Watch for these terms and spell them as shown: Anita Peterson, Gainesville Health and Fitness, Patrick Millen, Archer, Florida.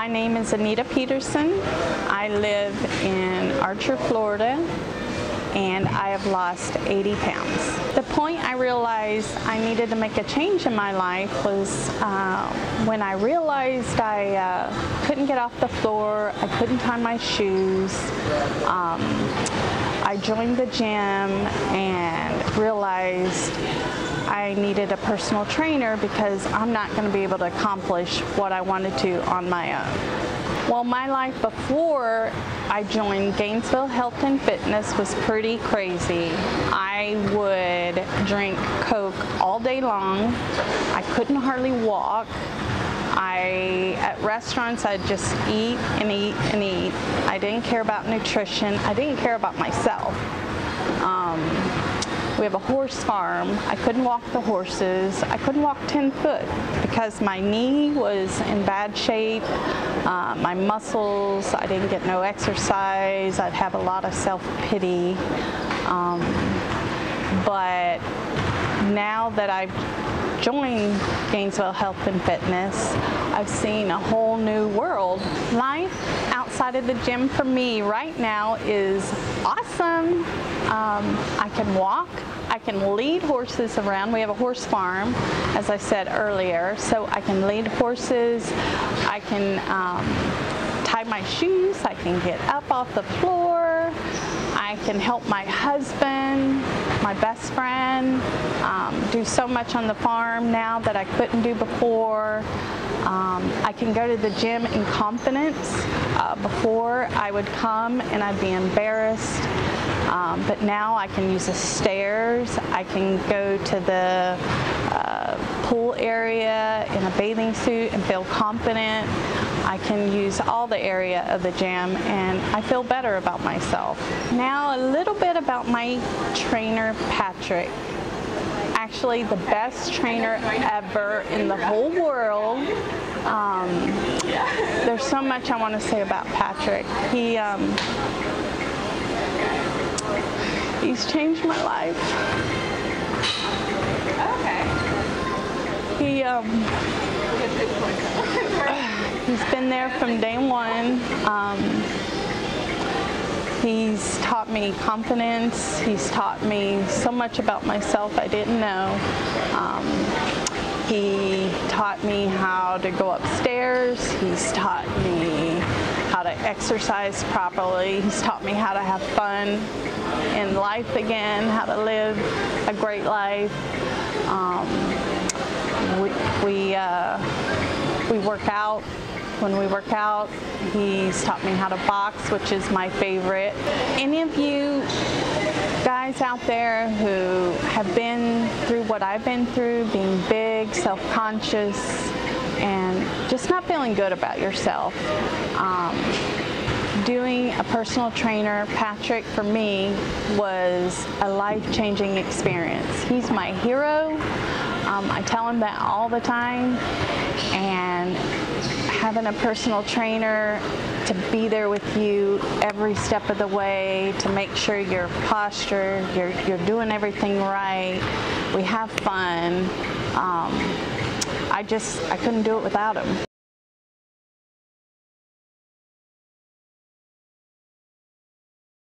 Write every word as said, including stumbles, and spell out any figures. My name is Anita Peterson. I live in Archer, Florida, and I have lost eighty pounds. The point I realized I needed to make a change in my life was uh, when I realized I uh, couldn't get off the floor, I couldn't tie my shoes. Um, I joined the gym and realized I needed a personal trainer because I'm not going to be able to accomplish what I wanted to on my own. Well, my life before I joined Gainesville Health and Fitness was pretty crazy. I would drink Coke all day long. I couldn't hardly walk. I, at restaurants, I'd just eat and eat and eat. I didn't care about nutrition. I didn't care about myself. Um, We have a horse farm. I couldn't walk the horses. I couldn't walk ten foot because my knee was in bad shape. Uh, my muscles, I didn't get no exercise. I'd have a lot of self-pity. Um, but now that I've joined Gainesville Health and Fitness, I've seen a whole new world. Life outside of the gym for me right now is awesome. Um, I can walk. I can lead horses around. We have a horse farm, as I said earlier, so I can lead horses. I can um, tie my shoes. I can get up off the floor. I can help my husband, my best friend, um, do so much on the farm now that I couldn't do before. Um, I can go to the gym in confidence. Uh, before, I would come and I'd be embarrassed, um, but now I can use the stairs. I can go to the uh, pool area in a bathing suit and feel confident. I can use all the area of the gym, and I feel better about myself. Now, a little bit about my trainer, Patrick. Actually, the best trainer ever in the whole world. Um, there's so much I want to say about Patrick. He, um, he's changed my life. Okay. He, um, he's been there from day one. Um, He's taught me confidence. He's taught me so much about myself I didn't know. Um, he taught me how to go upstairs. He's taught me how to exercise properly. He's taught me how to have fun in life again, how to live a great life. Um, we we, uh, we work out. When we work out, he's taught me how to box, which is my favorite. Any of you guys out there who have been through what I've been through, being big, self-conscious, and just not feeling good about yourself, um, doing a personal trainer, Patrick, for me, was a life-changing experience. He's my hero. Um, I tell him that all the time. And having a personal trainer to be there with you every step of the way, to make sure your posture, you're, you're doing everything right. We have fun. Um, I just, I couldn't do it without him.